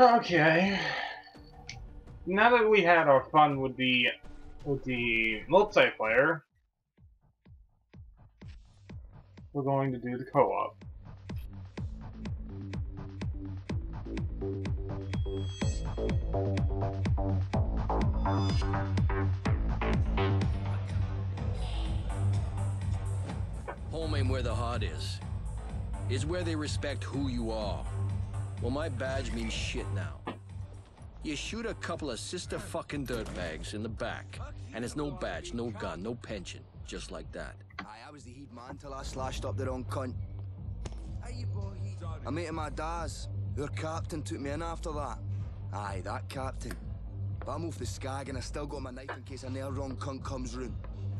Okay. Now that we had our fun with the multiplayer, we're going to do the co-op. Home ain't where the heart is. It's where they respect who you are. Well, my badge means shit now. You shoot a couple of sister fucking dirtbags in the back, and it's no badge, no gun, no pension, just like that. I was the heat man till I slashed up their own cunt. A mate of my dad's, their captain, took me in after that. Aye, that captain. But I'm off the skag and I still got my knife in case a nail wrong cunt comes round.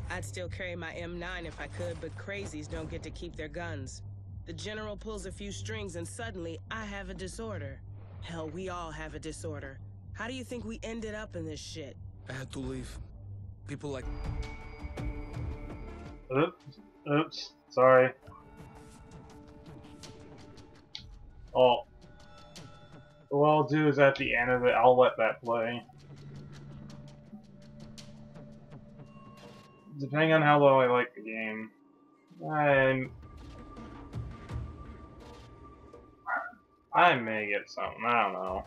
I'd still carry my M9 if I could, but crazies don't get to keep their guns. The general pulls a few strings and suddenly I have a disorder. Hell, we all have a disorder. How do you think we ended up in this shit? I had to leave. People like... Oops, sorry. Oh. What I'll do is at the end of it, I'll let that play. Depending on how well I like the game. I may get something, I don't know.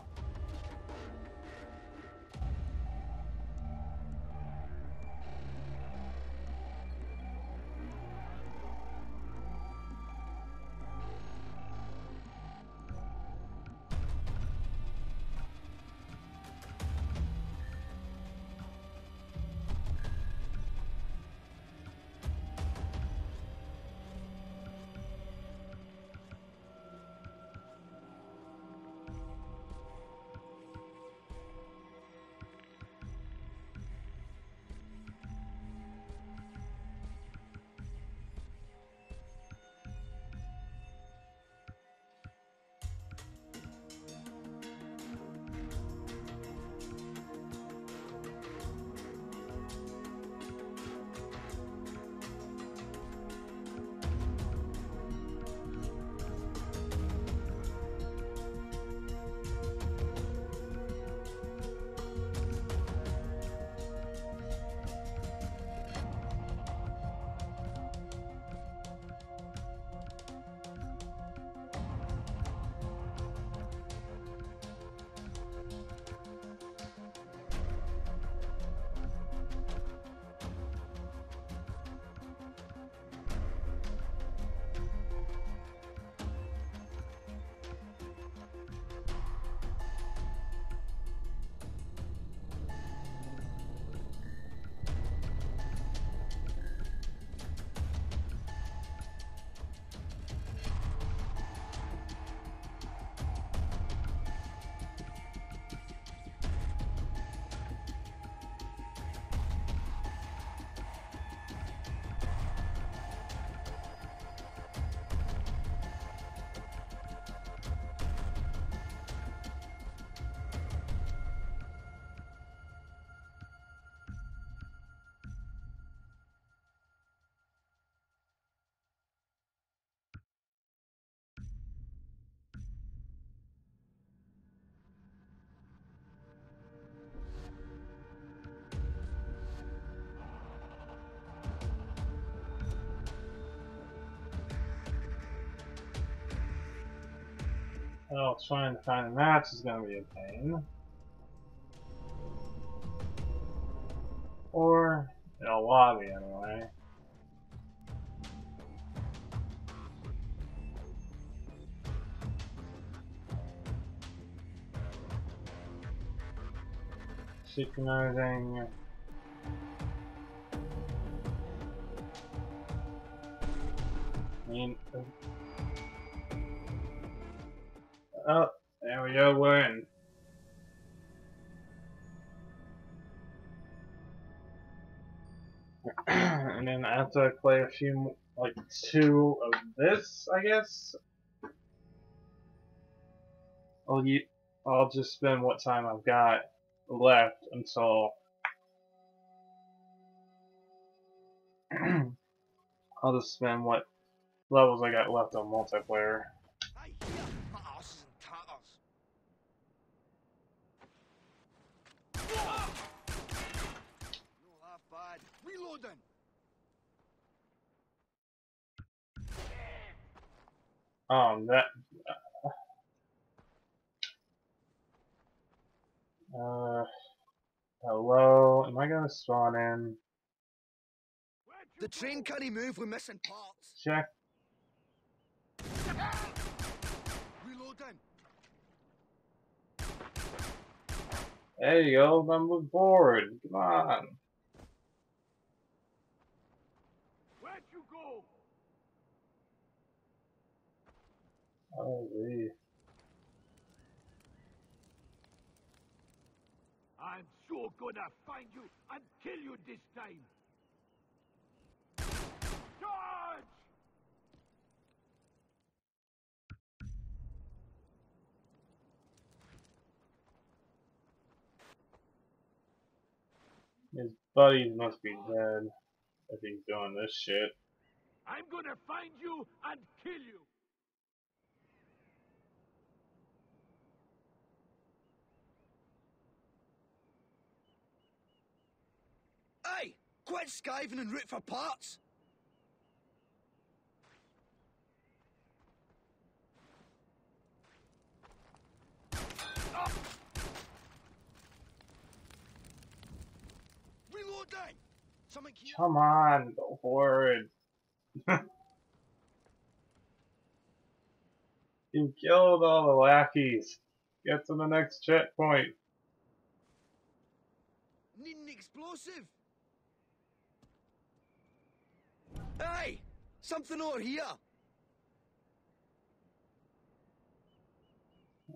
Well, trying to find a match is going to be a pain. Or in a lobby, anyway. Synchronizing. I mean. Oh, there we go, we're in. And then after I play a few, like, 2 of this, I guess, I'll just spend what time I've got left until I'll just spend what levels I got left on multiplayer. Boden! That... hello? Am I gonna spawn in? The train can't move, we're missing parts. Check. Reloading. There you go, then we're bored. Come on. Where'd you go? Oh, geez. I'm so gonna find you and kill you this time. Charge! His buddies must be dead if he's doing this shit. I'm gonna find you and kill you. Hey, quit skiving and root for parts. Come on, go forward. You killed all the lackeys. Get to the next checkpoint. Need an explosive. Hey, something over here.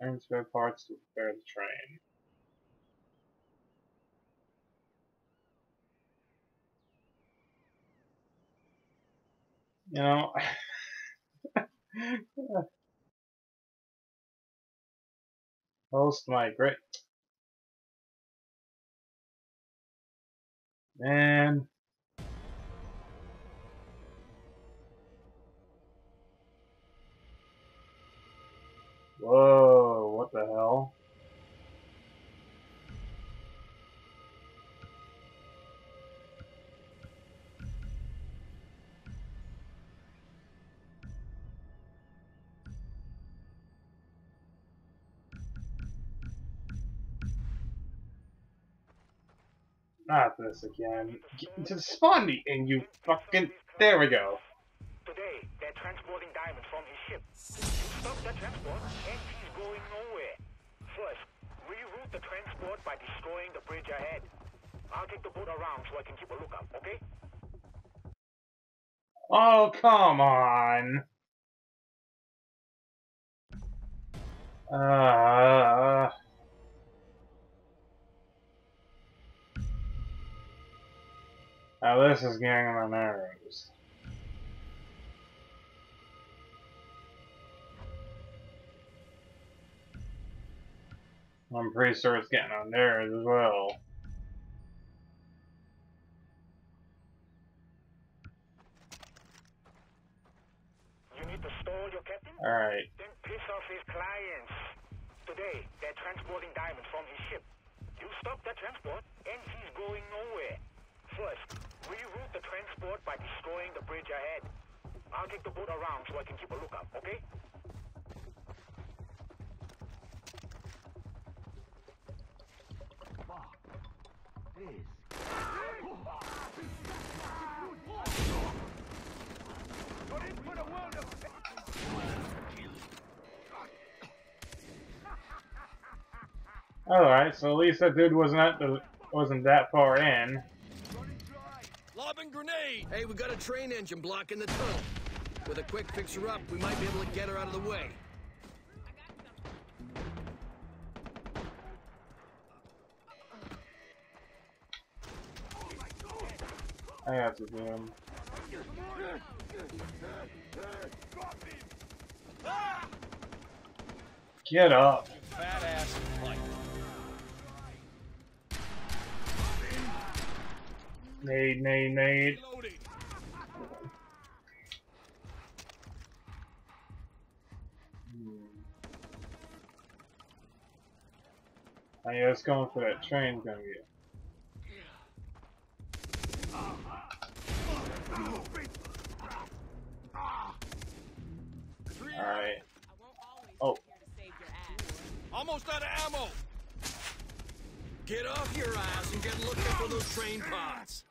Earn spare parts to repair the train. You know, post my great man. Whoa, what the hell? Not this again. Just spawn me and you fucking... There we go. Today, they're transporting diamonds from his ship. You stop the transport and he's going nowhere. First, reroute the transport by destroying the bridge ahead. I'll take the boat around so I can keep a lookout, okay? Oh, come on. Now this is getting on my nerves. I'm pretty sure it's getting on theirs as well. You need to stall your captain? Alright. Then piss off his clients. Today, they're transporting diamonds from his ship. You stop that transport and he's going nowhere. First, reroute the transport by destroying the bridge ahead. I'll take the boat around so I can keep a lookout, okay? Alright, so at least that dude wasn't that far in. Grenade. Hey, we got a train engine blocking the tunnel. With a quick fixer-up, we might be able to get her out of the way. I have to do him. Get up. Nade. I guess going for that train, gonna get. Almost out of ammo! Get off your ass and get looking for those train pods!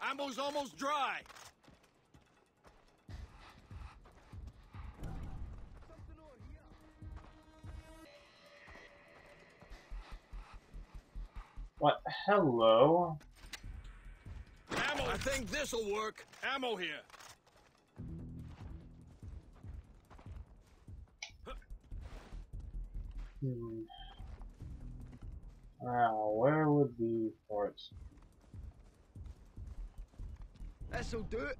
Ammo's almost dry! What? Hello? Ammo! I think this'll work! Ammo here! Now, where would be forts? This'll do it!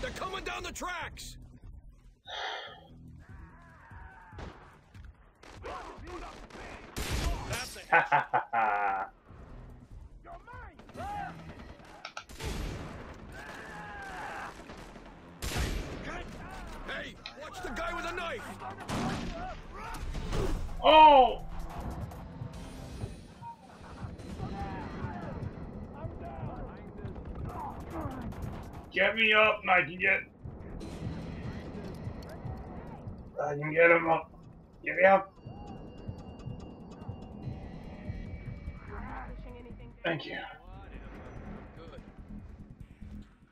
They're coming down the tracks. That's it. Hey, watch the guy with a knife. Oh. Get me up, and I can get him up. Get me up. Thank you.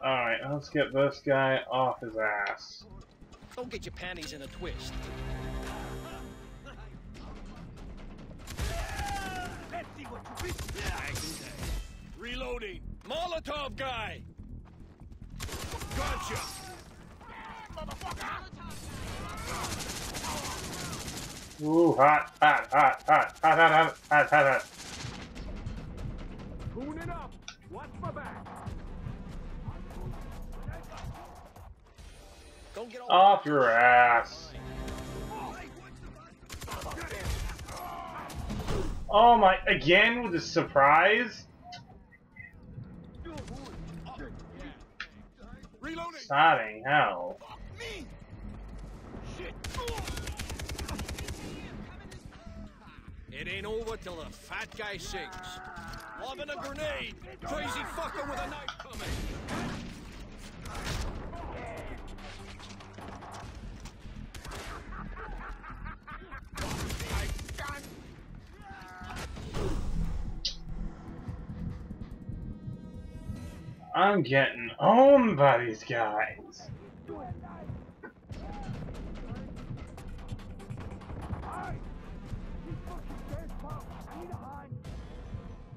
Alright, let's get this guy off his ass. Don't get your panties in a twist. Let's see what you do. Reloading. Molotov guy! Gotcha! Ooh, hot. Coon it up! Watch my back! Don't get off your ass! Oh my, again with the surprise? Exciting hell. Fuck me. Shit. It ain't over till the fat guy sings. Loving a grenade. Crazy fucker with a knife coming. I'm getting owned by these guys.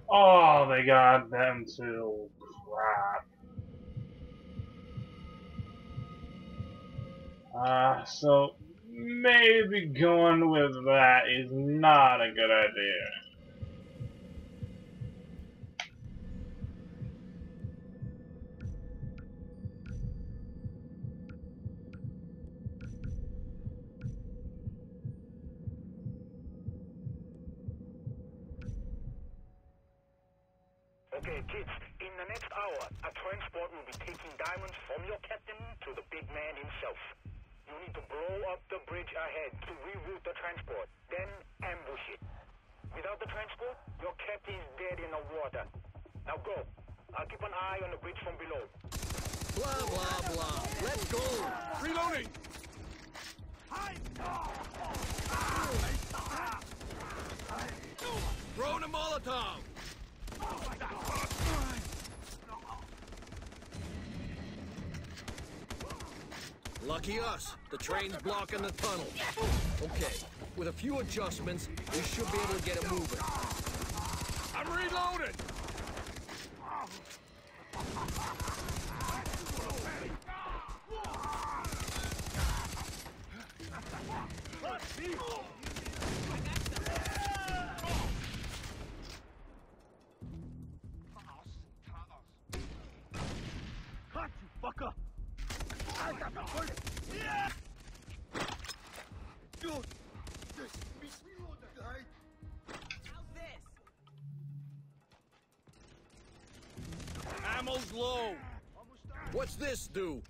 Oh, they got them too. Crap. So maybe going with that is not a good idea. Okay, kids, in the next hour, a transport will be taking diamonds from your captain to the big man himself. You need to blow up the bridge ahead to reroute the transport, then ambush it. Without the transport, your captain is dead in the water. Now go. I'll keep an eye on the bridge from below. Blah, blah, blah. Let's go. Reloading. Throw the Molotov. Lucky us, the train's blocking the tunnel. Okay, with a few adjustments, we should be able to get it moving. I'm reloaded! motherfucker! Alter, verfolge! Yeah! Dude! Das ist mich runtergehalten! How's this? Ammo's low! What's this do?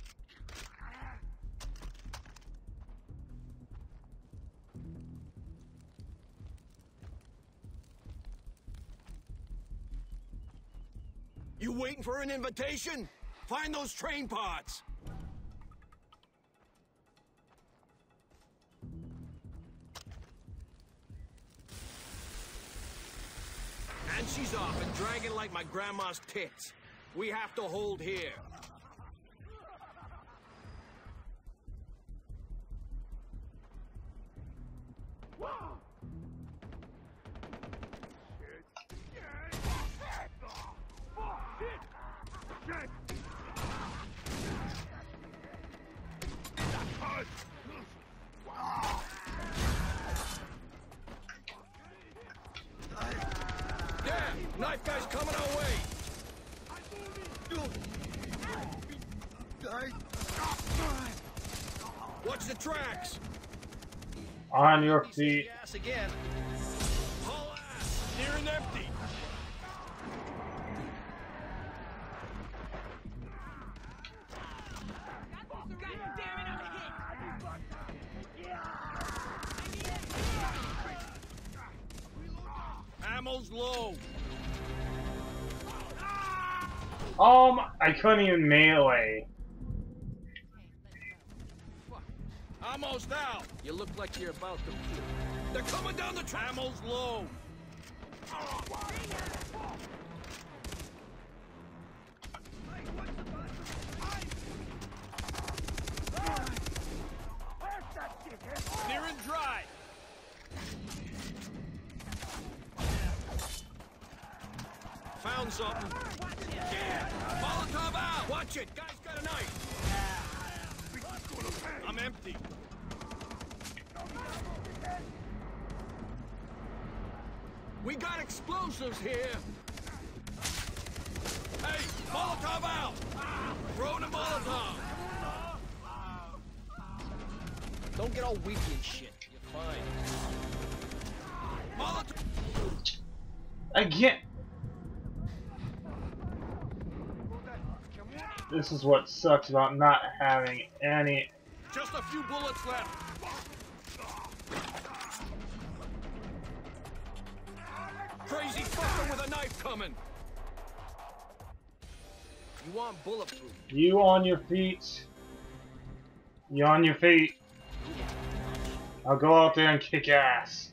You waiting for an invitation? Find those train pods! And she's off and dragging like my grandma's tits. We have to hold here. Knife guy's coming our way! Watch the tracks! On your feet. Gas again. Whole ass, near and empty. Ammo's low. I couldn't even melee. Almost out. You look like you're about to. They're coming down the track. Ammo's low. Near and dry. Found something. Yeah. Molotov out! Watch it! Guy's got a knife! I'm empty. We got explosives here! Hey! Molotov out! Throw the Molotov! Don't get all weak and shit. You're fine. Molotov! Again! This is what sucks about not having any. Just a few bullets left. Crazy fucker with a knife coming. You want bulletproof? You on your feet? You on your feet? I'll go out there and kick ass.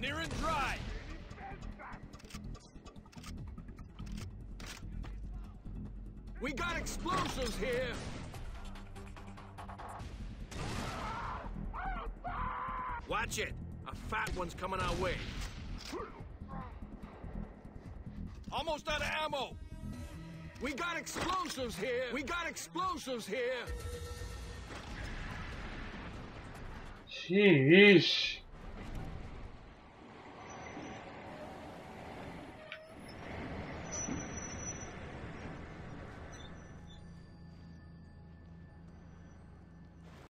Near and dry. We got explosives here. Watch it. A fat one's coming our way. Almost out of ammo. We got explosives here. We got explosives here. Jeez.